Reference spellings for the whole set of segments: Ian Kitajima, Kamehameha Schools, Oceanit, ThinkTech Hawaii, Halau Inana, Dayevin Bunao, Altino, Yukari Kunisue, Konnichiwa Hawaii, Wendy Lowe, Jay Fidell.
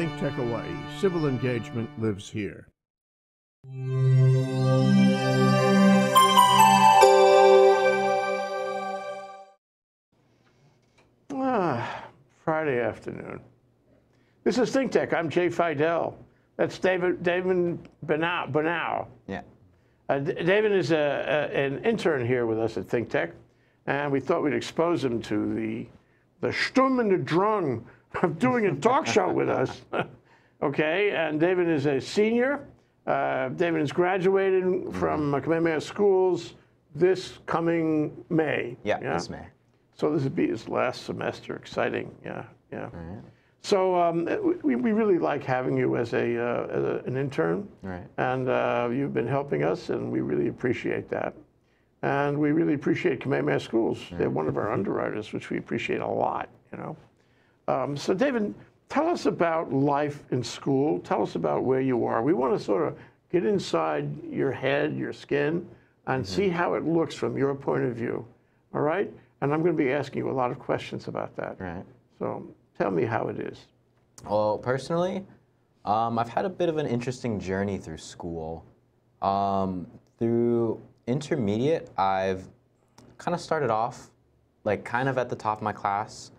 ThinkTech Hawaii. Civil engagement lives here. Friday afternoon. This is ThinkTech. I'm Jay Fidell. That's Dayevin Bunao. Yeah. Dayevin is an intern here with us at ThinkTech, and we thought we'd expose him to the sturm and the drang of doing a talk show with us. Okay, and Dayevin is a senior. Dayevin is graduating from Kamehameha Schools this coming May. Yeah, this May. So this would be his last semester. Exciting, yeah. Right. So we really like having you as an intern, right. And you've been helping us, and we really appreciate that. And we really appreciate Kamehameha Schools. Right. They're one of our underwriters, which we appreciate a lot, you know. So Dayevin, tell us about life in school. Tell us about where you are. We want to sort of get inside your head, your skin, and see how it looks from your point of view, all right? And I'm going to be asking you a lot of questions about that. Right. So tell me how it is. Well, personally, I've had a bit of an interesting journey through school. Through intermediate, I've kind of started off like kind of at the top of my class,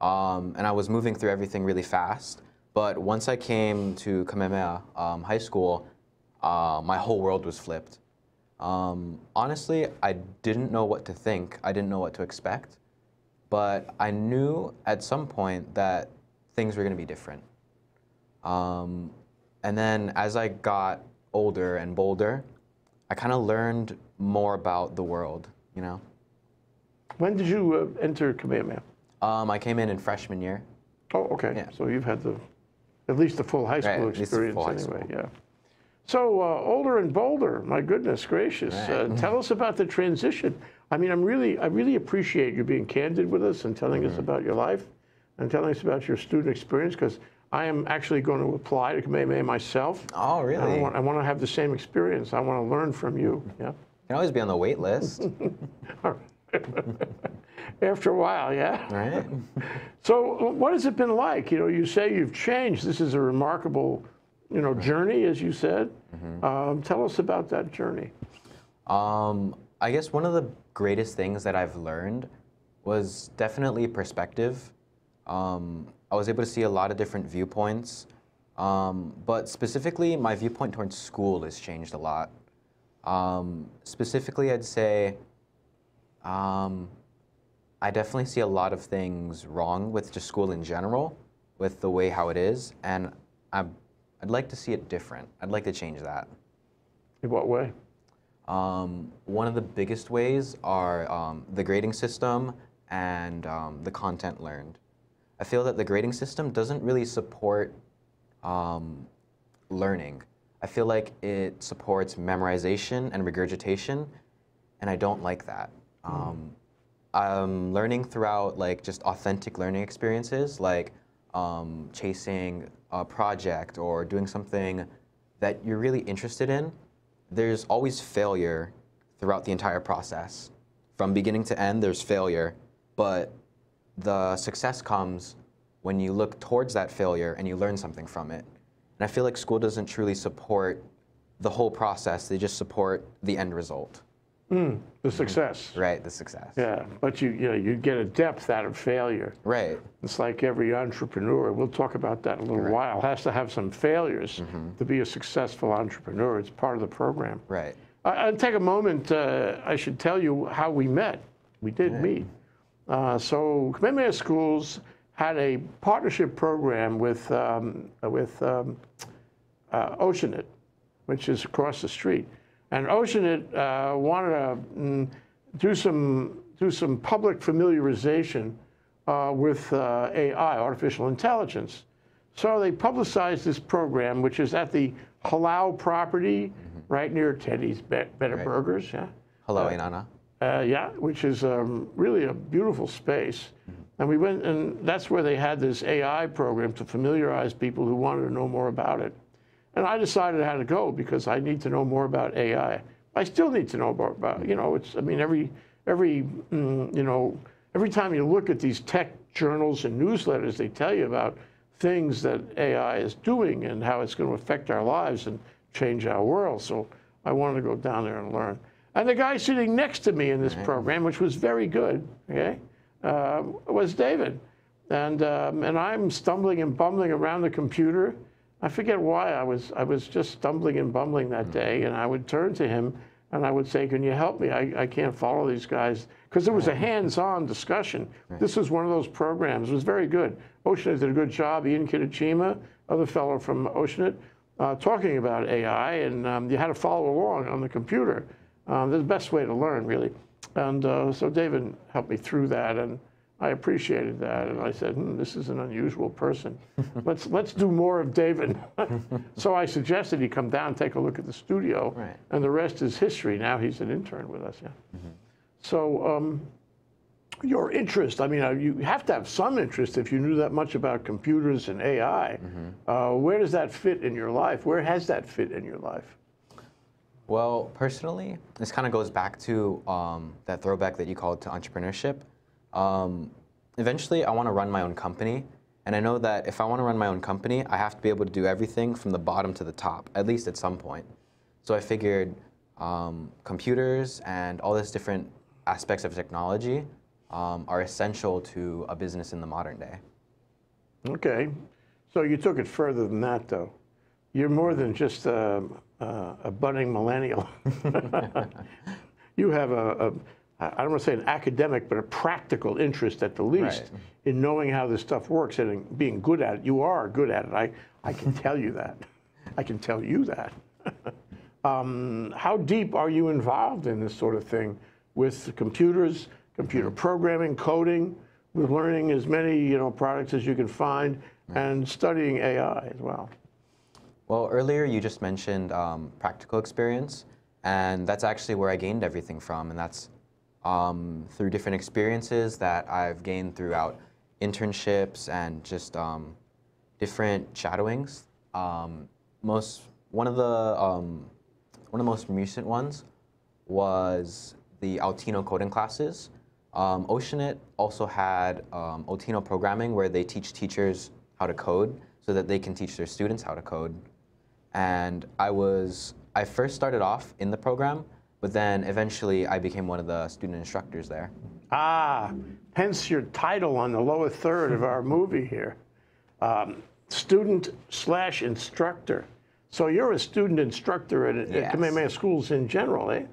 and I was moving through everything really fast. But once I came to Kamehameha High School, my whole world was flipped. Honestly, I didn't know what to think. I didn't know what to expect. But I knew at some point that things were going to be different. And then as I got older and bolder, I kind of learned more about the world, you know? When did you enter Kamehameha? I came in freshman year. Oh, okay. Yeah. So you've had at least the full high school experience anyway. Yeah. So older and bolder, my goodness gracious. Right. Tell us about the transition. I mean, I really appreciate you being candid with us and telling us about your life and telling us about your student experience, because I am actually going to apply to Kamehameha myself. Oh, really? I want to have the same experience. I want to learn from you. Yeah. You can always be on the wait list. After a while, yeah. Right. So what has it been like? You know, you say you've changed. This is a remarkable, you know, journey, as you said. Tell us about that journey. I guess one of the greatest things that I've learned was definitely perspective. I was able to see a lot of different viewpoints, but specifically my viewpoint towards school has changed a lot. Specifically, I'd say I definitely see a lot of things wrong with just school in general, with the way how it is, and I'd like to see it different. I'd like to change that. In what way? One of the biggest ways are the grading system and the content learned. I feel that the grading system doesn't really support learning. I feel like it supports memorization and regurgitation, and I don't like that. I'm learning throughout like just authentic learning experiences, like chasing a project or doing something that you're really interested in. There's always failure throughout the entire process. From beginning to end, there's failure, but the success comes when you look towards that failure and you learn something from it. And I feel like school doesn't truly support the whole process. They just support the end result. The success. Right, the success. Yeah, but you get a depth out of failure. Right. It's like every entrepreneur, we'll talk about that in a little while, has to have some failures to be a successful entrepreneur. It's part of the program. Right. I'll take a moment. I should tell you how we met. We did meet. So Kamehameha Schools had a partnership program with Oceanit, which is across the street, and Oceanit wanted to do some public familiarization with AI, artificial intelligence. So they publicized this program, which is at the Halau property right near Teddy's Better Burgers. Yeah. Halau Inana. Which is really a beautiful space. And we went, and that's where they had this AI program to familiarize people who wanted to know more about it. And I decided how to go because I need to know more about AI. I still need to know more about, you know, it's, I mean, every time you look at these tech journals and newsletters, they tell you about things that AI is doing and how it's going to affect our lives and change our world. So I wanted to go down there and learn. And the guy sitting next to me in this program, which was very good, okay, was David. And I'm stumbling and bumbling around the computer. I forget why I was just stumbling and bumbling that day, and I would turn to him and I would say, can you help me? I can't follow these guys. Because it was a hands-on discussion. This was one of those programs. It was very good. Oceanit did a good job. Ian Kitajima, other fellow from Oceanit, talking about AI, and you had to follow along on the computer. The best way to learn, really. And so David helped me through that, and I appreciated that. And I said, this is an unusual person. Let's do more of David. So I suggested he come down and take a look at the studio, and the rest is history. Now he's an intern with us. So your interest, I mean, you have to have some interest if you knew that much about computers and AI. Where does that fit in your life? Where has that fit in your life? Well, personally, this kind of goes back to that throwback that you called to entrepreneurship. Eventually, I want to run my own company. And I know that if I want to run my own company, I have to be able to do everything from the bottom to the top, at least at some point. So I figured computers and all these different aspects of technology are essential to a business in the modern day. Okay. So you took it further than that, though. You're more than just a budding millennial. You have I don't want to say an academic, but a practical interest at the least in knowing how this stuff works and in being good at it. You are good at it. I can tell you that. I can tell you that. How deep are you involved in this sort of thing with computers, computer programming, coding, with learning as many products as you can find and studying AI as well? Well, earlier you just mentioned practical experience, and that's actually where I gained everything from, and that's through different experiences that I've gained throughout internships and just different shadowings. One of the most recent ones was the Altino coding classes. Oceanit also had Altino programming, where they teach teachers how to code, so that they can teach their students how to code. And I first started off in the program, but then eventually I became one of the student instructors there. Ah, hence your title on the lower third of our movie here. Student/instructor. So you're a student instructor at Kamehameha Schools in general, eh?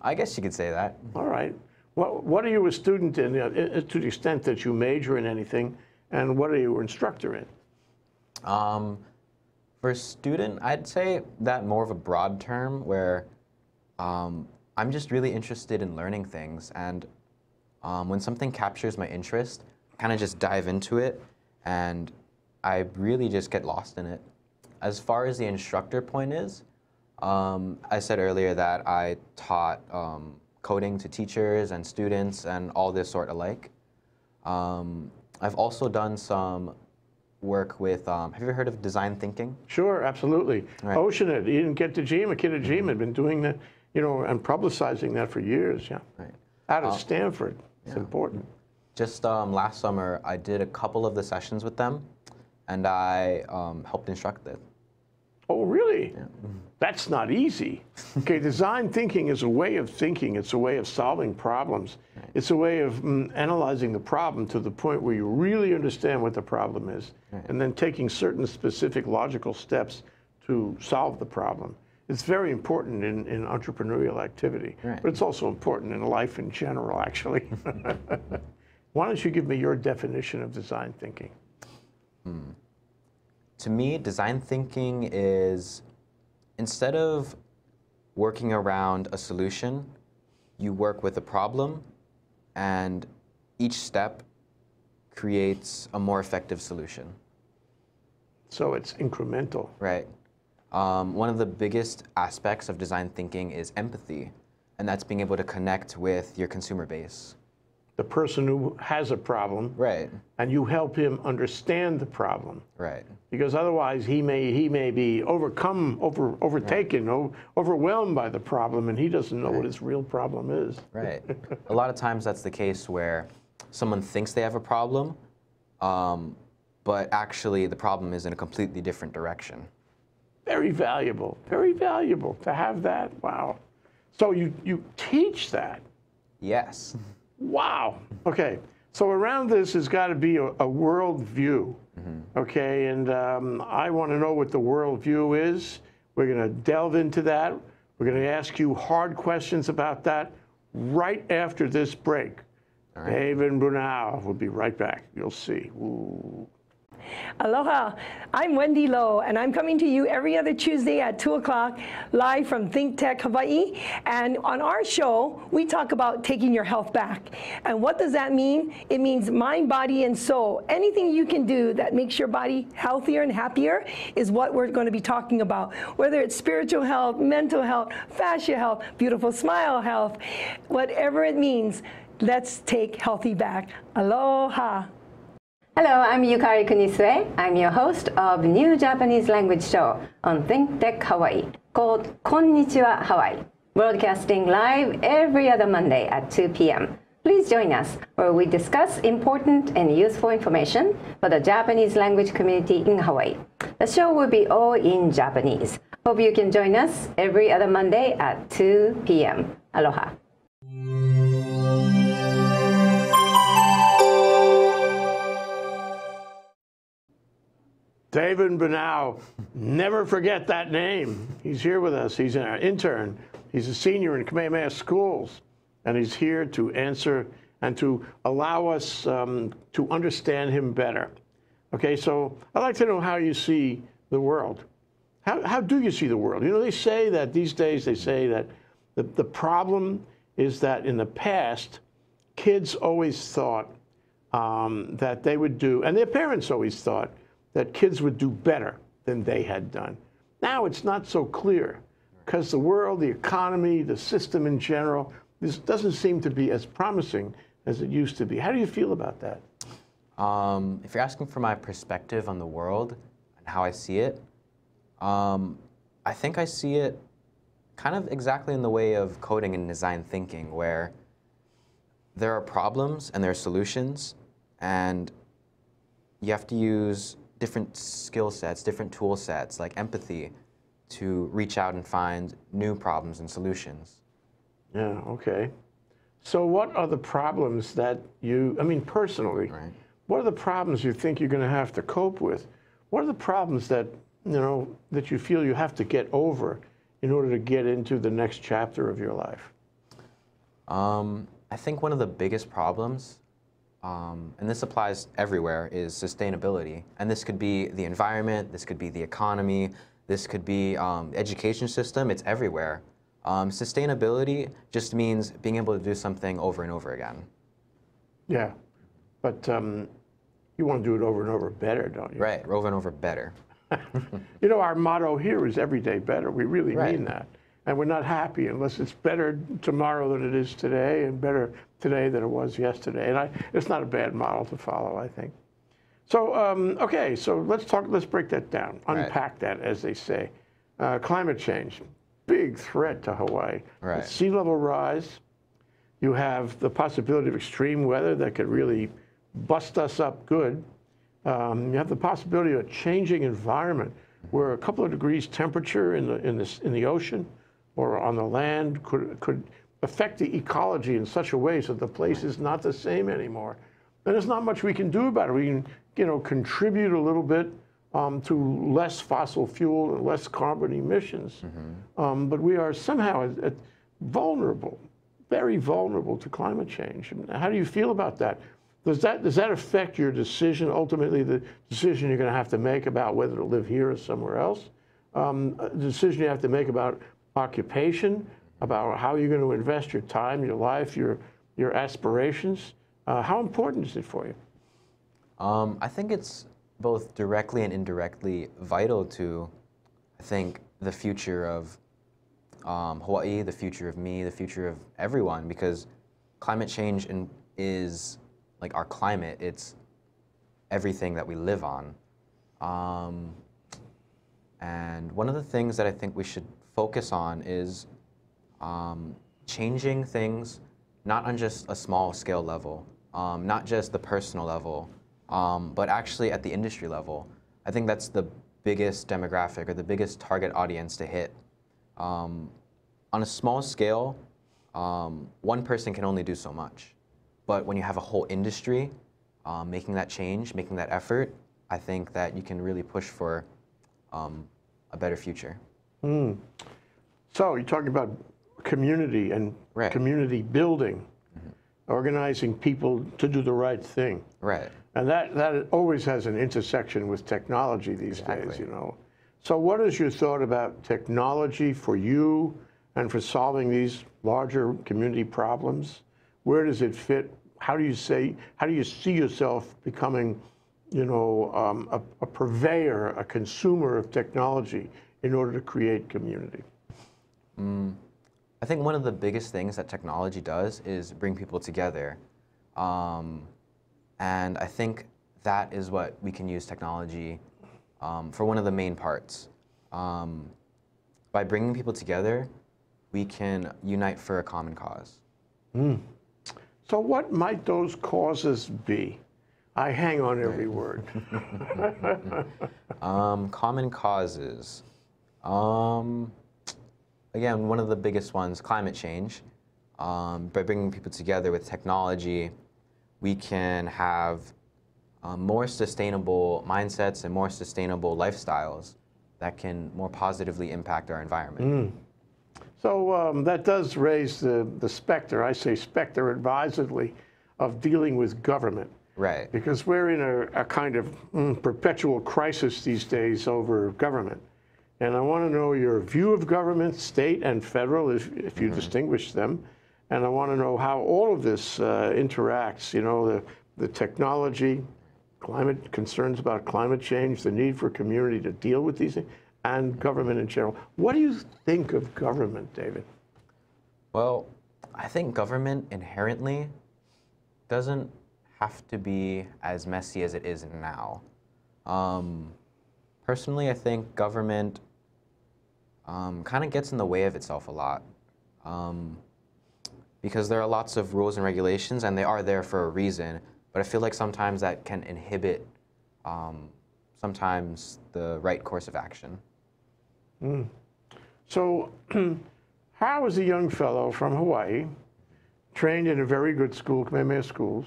I guess you could say that. All right. What are you a student in, to the extent that you major in anything, and what are you an instructor in? For a student, I'd say that more of a broad term where I'm just really interested in learning things, and when something captures my interest, I kind of just dive into it, and I really just get lost in it. As far as the instructor point is, I said earlier that I taught coding to teachers and students and all this sort alike. I've also done some work with, have you heard of design thinking? Sure, absolutely. Right. Oceanit, Ian Kitajima had been doing that, and publicizing that for years, Out of Stanford, it's important. Just last summer, I did a couple of the sessions with them, and I helped instruct it. Oh, really? Yeah. That's not easy. Okay, design thinking is a way of thinking. It's a way of solving problems. Right. It's a way of analyzing the problem to the point where you really understand what the problem is, and then taking certain specific logical steps to solve the problem. It's very important in entrepreneurial activity, but it's also important in life in general, actually. Why don't you give me your definition of design thinking? To me, design thinking is, instead of working around a solution, you work with a problem, and each step creates a more effective solution. So it's incremental. Right. One of the biggest aspects of design thinking is empathy, and that's being able to connect with your consumer base. The person who has a problem, and you help him understand the problem, because otherwise he may be overtaken, overwhelmed by the problem, and he doesn't know what his real problem is. A lot of times that's the case where someone thinks they have a problem, but actually the problem is in a completely different direction. Very valuable to have that. Wow. So you teach that? Yes. Wow. Okay. So around this has got to be a world view, okay? And I want to know what the world view is. We're going to delve into that. We're going to ask you hard questions about that right after this break. All right. Dayevin Bunao will be right back. You'll see. Ooh. Aloha, I'm Wendy Lowe, and I'm coming to you every other Tuesday at 2 o'clock live from ThinkTech Hawaii. And on our show, we talk about taking your health back. And what does that mean? It means mind, body, and soul. Anything you can do that makes your body healthier and happier is what we're going to be talking about, whether it's spiritual health, mental health, fascia health, beautiful smile health, whatever it means. Let's take healthy back. Aloha. Hello, I'm Yukari Kunisue. I'm your host of new Japanese language show on ThinkTech Hawaii called Konnichiwa Hawaii, broadcasting live every other Monday at 2 p.m. Please join us where we discuss important and useful information for the Japanese language community in Hawaii. The show will be all in Japanese. Hope you can join us every other Monday at 2 p.m. Aloha. Dayevin Bunao, never forget that name. He's here with us. He's our intern. He's a senior in Kamehameha Schools, and he's here to answer and to allow us to understand him better. Okay, so I'd like to know how you see the world. How do you see the world? You know, they say that these days, they say that the problem is that in the past, kids always thought that they would do, and their parents always thought, that kids would do better than they had done. Now it's not so clear because the world, the economy, the system in general, this doesn't seem to be as promising as it used to be. How do you feel about that? If you're asking for my perspective on the world and how I see it, I think I see it kind of exactly in the way of coding and design thinking, where there are problems and there are solutions, and you have to use different skill sets, different tool sets, like empathy, to reach out and find new problems and solutions. Yeah, okay. So what are the problems that you, I mean personally, right. What are the problems you think you're going to have to cope with? What are the problems that, you know, that you feel you have to get over in order to get into the next chapter of your life? I think one of the biggest problems, and this applies everywhere, is sustainability. And this could be the environment, this could be the economy, this could be education system, it's everywhere. Sustainability just means being able to do something over and over again. Yeah, but you want to do it over and over better, don't you? Right, over and over better. You know, our motto here is every day better. We really mean that. And we're not happy unless it's better tomorrow than it is today, and better today than it was yesterday. And it's not a bad model to follow, I think. So, okay, so let's break that down, unpack that, as they say. Climate change, big threat to Hawaii. Right. Sea level rise, you have the possibility of extreme weather that could really bust us up good. You have the possibility of a changing environment where a couple of degrees temperature in the ocean or on the land could affect the ecology in such a way so the place is not the same anymore. And there's not much we can do about it. We can, you know, contribute a little bit to less fossil fuel and less carbon emissions. But we are somehow vulnerable, very vulnerable to climate change. How do you feel about that? Does that affect your decision, ultimately the decision you're going to have to make about whether to live here or somewhere else? The decision you have to make about occupation, about how you're going to invest your time, your life, your aspirations. How important is it for you? I think it's both directly and indirectly vital to, I think, the future of Hawaii, the future of me, the future of everyone, because climate change is like our climate. It's everything that we live on. And one of the things that I think we should focus on is changing things, not on just a small scale level, not just the personal level, but actually at the industry level. I think that's the biggest demographic or the biggest target audience to hit. On a small scale, one person can only do so much. But when you have a whole industry making that change, making that effort, I think that you can really push for a better future. Mm. So you're talking about community and community building, organizing people to do the right thing. Right. And that always has an intersection with technology these days, you know. So what is your thought about technology for you and for solving these larger community problems? Where does it fit? How do you see yourself becoming, you know, a purveyor, a consumer of technology in order to create community? I think one of the biggest things that technology does is bring people together. And I think that is what we can use technology for, one of the main parts. By bringing people together, we can unite for a common cause. Mm. So what might those causes be? I hang on every word. Common causes. Again, one of the biggest ones, climate change. By bringing people together with technology, we can have more sustainable mindsets and more sustainable lifestyles that can more positively impact our environment. Mm. So that does raise the specter, I say specter advisedly, of dealing with government. Right. Because we're in a kind of perpetual crisis these days over government. And I want to know your view of government, state and federal, if you distinguish them. And I want to know how all of this interacts, you know, the technology, climate concerns about climate change, the need for community to deal with these things, and government in general. What do you think of government, David? Well, I think government inherently doesn't have to be as messy as it is now. Personally, I think government kind of gets in the way of itself a lot because there are lots of rules and regulations, and they are there for a reason. But I feel like sometimes that can inhibit sometimes the right course of action. Mm. So how is a young fellow from Hawaii, trained in a very good school, Kamehameha Schools,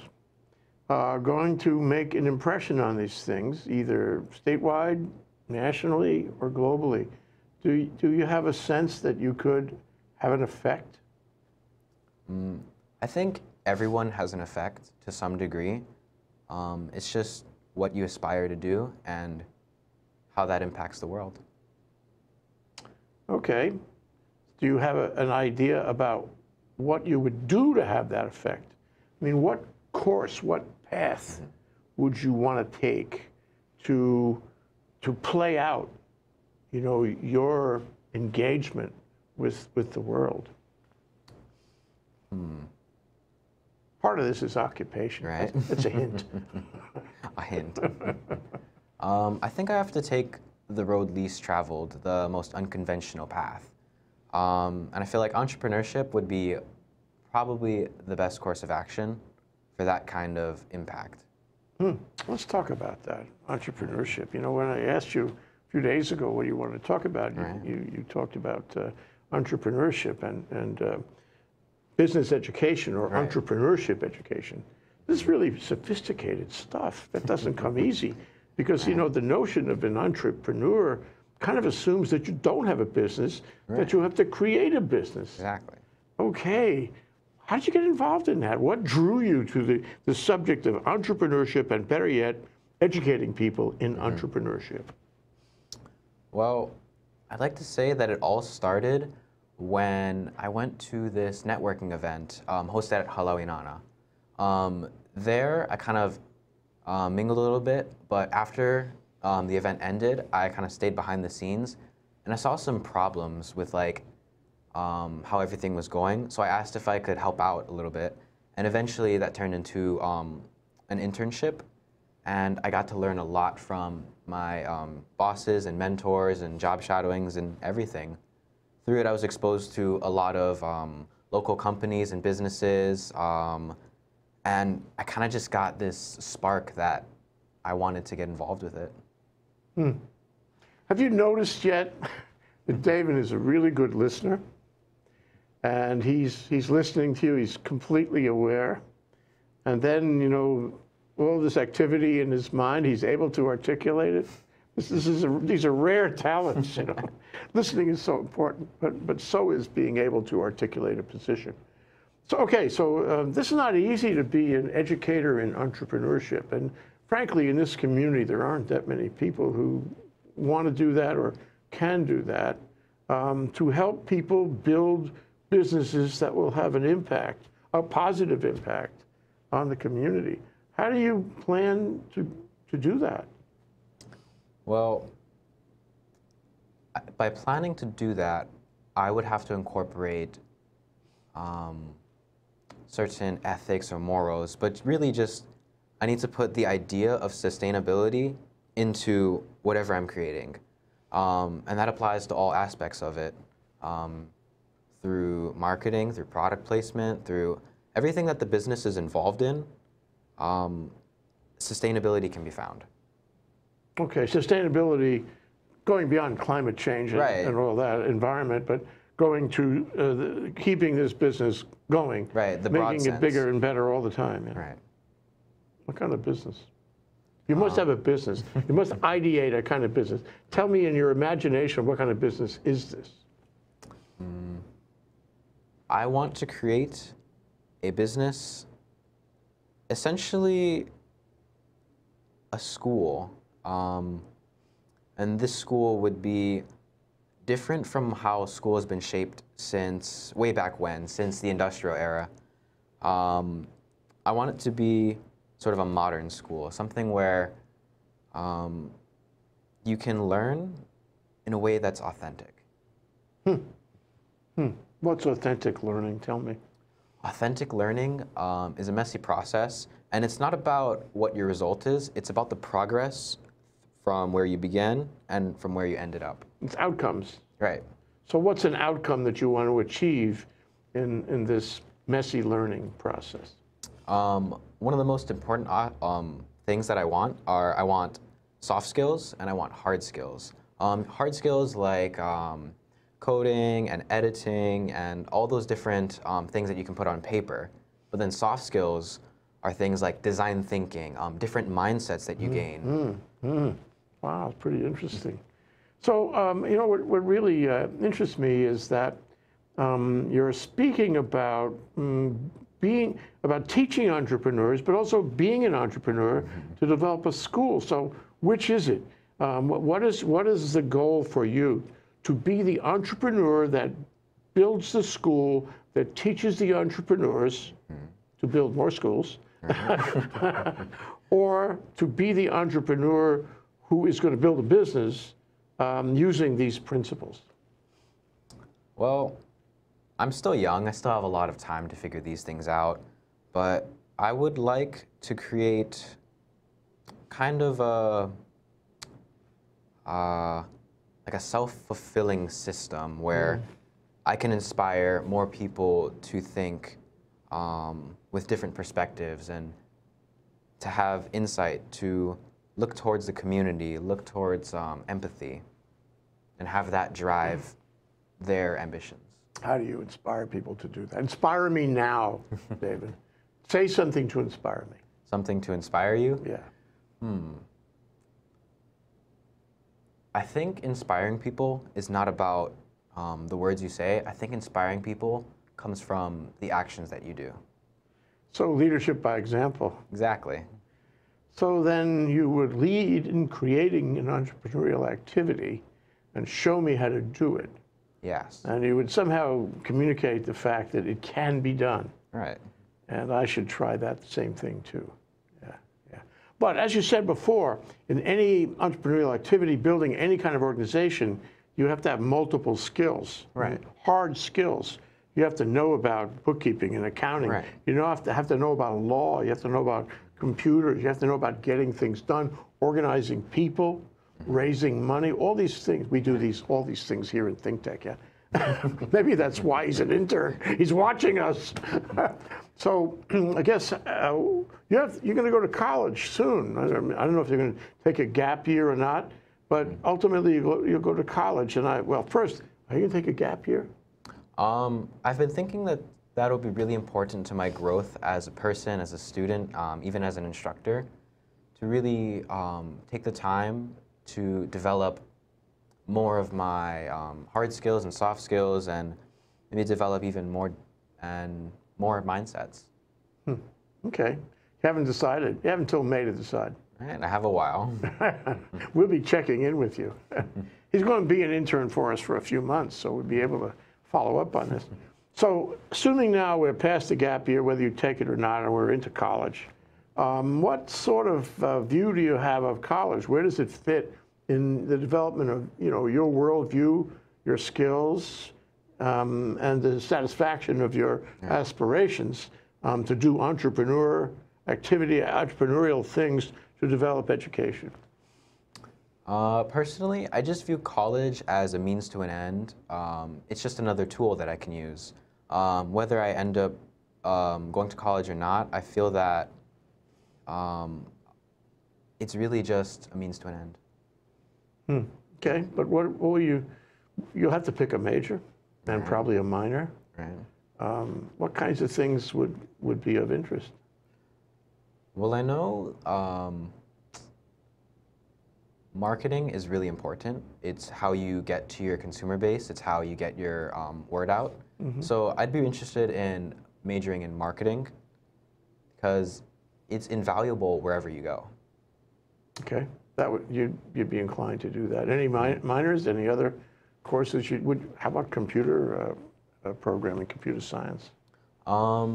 going to make an impression on these things, either statewide, nationally, or globally? Do you have a sense that you could have an effect? I think everyone has an effect to some degree. It's just what you aspire to do and how that impacts the world. Okay. Do you have an idea about what you would do to have that effect? I mean, what course, what path would you want to take to play out, you know, your engagement with the world? Part of this is occupation, right? It's a hint. A hint. I think I have to take the road least traveled, the most unconventional path. And I feel like entrepreneurship would be probably the best course of action for that kind of impact. Let's talk about that, entrepreneurship. You know, when I asked you a few days ago what you wanted to talk about, you talked about entrepreneurship and business education or entrepreneurship education. This is really sophisticated stuff that doesn't come easy because, you know, the notion of an entrepreneur kind of assumes that you don't have a business, that you have to create a business. Exactly. Okay. How did you get involved in that? What drew you to the subject of entrepreneurship and, better yet, educating people in entrepreneurship? Well, I'd like to say that it all started when I went to this networking event hosted at Halau Inana. There, I kind of mingled a little bit, but after the event ended, I kind of stayed behind the scenes, and I saw some problems with, like, how everything was going. So I asked if I could help out a little bit. And eventually that turned into an internship. And I got to learn a lot from my bosses and mentors and job shadowings and everything. Through it, I was exposed to a lot of local companies and businesses. And I kind of just got this spark that I wanted to get involved with it. Hmm. Have you noticed yet that Dayevin is a really good listener? And he's listening to you, he's completely aware. And then, you know, all this activity in his mind, he's able to articulate it. These are rare talents, you know. Listening is so important, but so is being able to articulate a position. So, okay, so this is not easy to be an educator in entrepreneurship. And frankly, in this community, there aren't that many people who want to do that or can do that, to help people build businesses that will have an impact, a positive impact on the community. How do you plan to do that? Well, by planning to do that, I would have to incorporate certain ethics or morals, but really just I need to put the idea of sustainability into whatever I'm creating. And that applies to all aspects of it, through marketing, through product placement, through everything that the business is involved in, sustainability can be found. Okay, sustainability, going beyond climate change and, right, and all that environment, but going to keeping this business going, right, the making it sense. Bigger and better all the time. Yeah. Right. What kind of business? You must have a business. You must ideate a kind of business. Tell me in your imagination, what kind of business is this? I want to create a business, essentially a school. And this school would be different from how school has been shaped since way back when, since the industrial era. I want it to be sort of a modern school, something where you can learn in a way that's authentic. Hmm. Hmm. What's authentic learning? Tell me. Authentic learning is a messy process, and it's not about what your result is, it's about the progress from where you began and from where you ended up. It's outcomes. Right. So what's an outcome that you want to achieve in this messy learning process? One of the most important things that I want are, I want soft skills and I want hard skills. Hard skills like coding and editing and all those different things that you can put on paper. But then soft skills are things like design thinking, different mindsets that you gain. Wow, pretty interesting. So, you know, what really interests me is that you're speaking about teaching entrepreneurs, but also being an entrepreneur to develop a school. So which is it? What is the goal for you? To be the entrepreneur that builds the school, that teaches the entrepreneurs to build more schools, or to be the entrepreneur who is going to build a business using these principles? Well, I'm still young. I still have a lot of time to figure these things out. But I would like to create kind of a self-fulfilling system where I can inspire more people to think with different perspectives and to have insight, to look towards the community, look towards empathy, and have that drive their ambitions. How do you inspire people to do that? Inspire me now, Dayevin. Say something to inspire me. Something to inspire you? Yeah. I think inspiring people is not about the words you say. I think inspiring people comes from the actions that you do. So leadership by example. Exactly. So then you would lead in creating an entrepreneurial activity and show me how to do it. Yes. And you would somehow communicate the fact that it can be done. Right. And I should try that same thing too. But as you said before, in any entrepreneurial activity, building any kind of organization, you have to have multiple skills, right? Hard skills. You have to know about bookkeeping and accounting. Right. You have to know about law. You have to know about computers. You have to know about getting things done, organizing people, raising money, all these things. We do all these things here in ThinkTech. Yeah? Maybe that's why he's an intern. He's watching us. So I guess you're going to go to college soon. I don't know if you're going to take a gap year or not, but ultimately you'll go to college. And first, are you going to take a gap year? I've been thinking that that'll be really important to my growth as a person, as a student, even as an instructor, to really take the time to develop more of my hard skills and soft skills, and maybe develop even more and more mindsets. Okay. You haven't decided. You have until May to decide. All right, I have a while. We'll be checking in with you. He's going to be an intern for us for a few months, so we'll be able to follow up on this. So assuming now we're past the gap year, whether you take it or not, or we're into college, what sort of view do you have of college? Where does it fit in the development of your worldview, your skills, and the satisfaction of your aspirations to do entrepreneurial things to develop education? Personally, I just view college as a means to an end. It's just another tool that I can use. Whether I end up going to college or not, I feel that it's really just a means to an end. Okay, but what will you? You'll have to pick a major and probably a minor. Right. What kinds of things would be of interest? Well, I know marketing is really important. It's how you get to your consumer base. It's how you get your word out. So I'd be interested in majoring in marketing because it's invaluable wherever you go. Okay. That would you'd be inclined to do that. Any minors? Any other courses? How about computer programming, computer science? I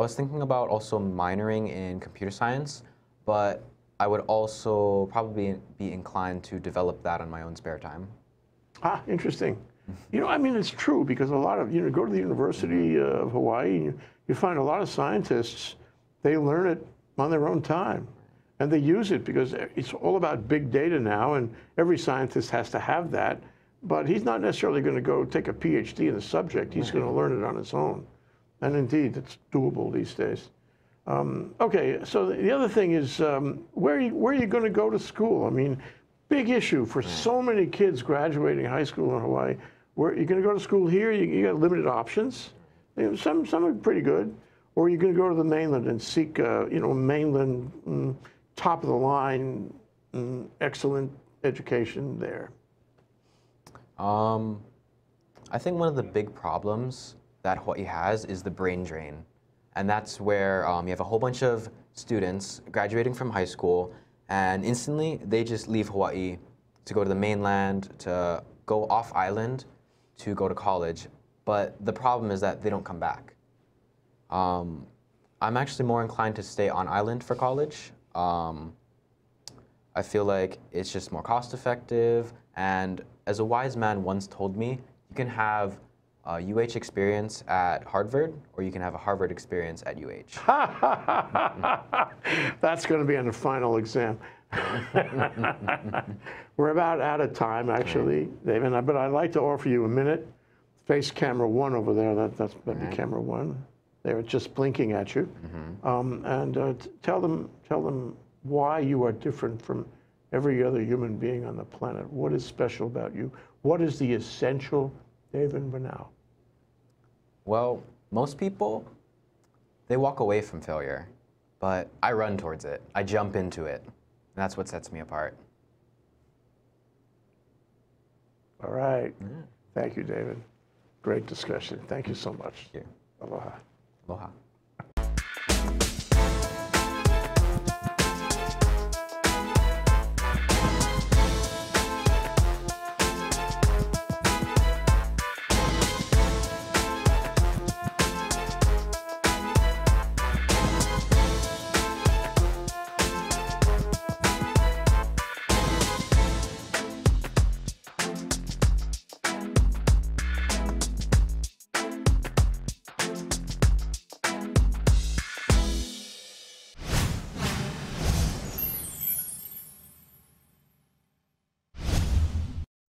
was thinking about also minoring in computer science, but I would also probably be inclined to develop that on my own spare time. Ah, interesting. I mean, it's true because a lot of go to the University of Hawaii, and you find a lot of scientists. They learn it on their own time. And they use it because it's all about big data now, and every scientist has to have that. But he's not necessarily going to go take a PhD in the subject. He's going to learn it on his own. And indeed, it's doable these days. Okay, so the other thing is, where are you going to go to school? I mean, big issue for so many kids graduating high school in Hawaii. Where are you going to go to school here? You got limited options. Some are pretty good. Or are you going to go to the mainland and seek, mainland top of the line, excellent education there? I think one of the big problems that Hawaii has is the brain drain. And that's where you have a whole bunch of students graduating from high school, and instantly they just leave Hawaii to go to the mainland, to go off island, to go to college. But the problem is that they don't come back. I'm actually more inclined to stay on island for college. I feel like it's just more cost effective, and as a wise man once told me, you can have a UH experience at Harvard, or you can have a Harvard experience at UH. That's going to be on the final exam. We're about out of time, actually, Dayevin, but I'd like to offer you a minute. Face camera one over there, that'd be camera one. They're just blinking at you, tell them why you are different from every other human being on the planet. What is special about you? What is the essential Dayevin Bunao? Well, most people, they walk away from failure, but I run towards it. I jump into it. And that's what sets me apart. All right. Thank you, Dayevin. Great discussion. Thank you so much. Thank you. Aloha. Aloha.